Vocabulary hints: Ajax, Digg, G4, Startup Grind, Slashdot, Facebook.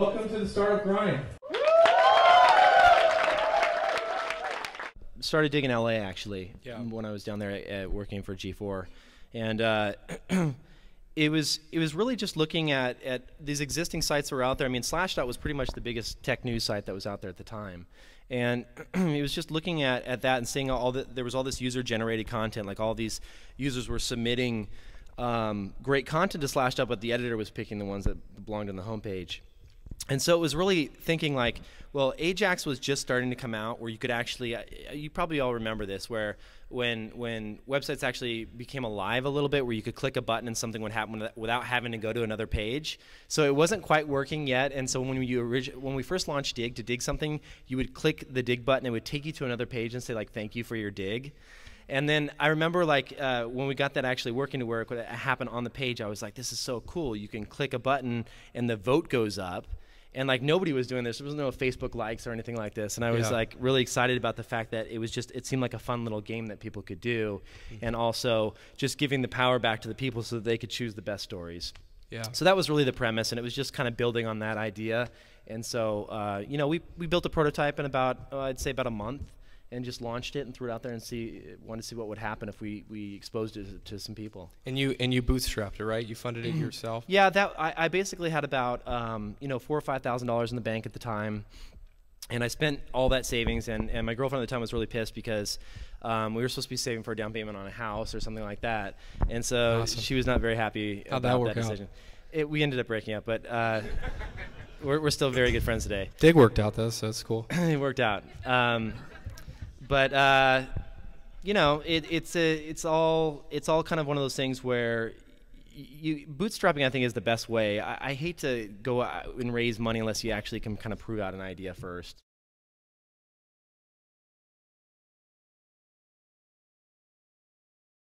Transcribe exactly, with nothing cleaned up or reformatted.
Welcome to the Startup Grind. Started Digg in L A actually, yeah. When I was down there uh, working for G four, and uh, it was it was really just looking at at these existing sites that were out there. I mean, Slashdot was pretty much the biggest tech news site that was out there at the time, and it was just looking at at that and seeing all that there was all this user generated content, like all these users were submitting um, great content to Slashdot, but the editor was picking the ones that belonged on the homepage. And so it was really thinking like, well, Ajax was just starting to come out where you could actually, uh, you probably all remember this, where when when websites actually became alive a little bit, where you could click a button and something would happen without having to go to another page. So it wasn't quite working yet, and so when we, you orig when we first launched Digg, to dig something, you would click the dig button, it would take you to another page and say like, thank you for your dig. And then I remember like uh, when we got that actually working to where it happened on the page, I was like, this is so cool. You can click a button and the vote goes up. And like nobody was doing this. There was no Facebook likes or anything like this. And I was yeah. like really excited about the fact that it was just, it seemed like a fun little game that people could do. Mm-hmm. And also just giving the power back to the people so that they could choose the best stories. Yeah. So that was really the premise, and it was just kind of building on that idea. And so, uh, you know, we, we built a prototype in about, uh, I'd say about a month, and just launched it and threw it out there and see, wanted to see what would happen if we, we exposed it to some people. And you and you bootstrapped it, right? You funded it yourself? Yeah, that I, I basically had about um, you know four or five thousand dollars in the bank at the time, and I spent all that savings. And and my girlfriend at the time was really pissed because um, we were supposed to be saving for a down payment on a house or something like that, and so awesome. She was not very happy How'd about that, that decision. It, we ended up breaking up, but. Uh, we're we're still very good friends today. Digg worked out though, so that's cool. It worked out. Um, But uh, you know, it, it's a, it's all it's all kind of one of those things where you bootstrapping, I think, is the best way. I, I hate to go out and raise money unless you actually can kind of prove out an idea first.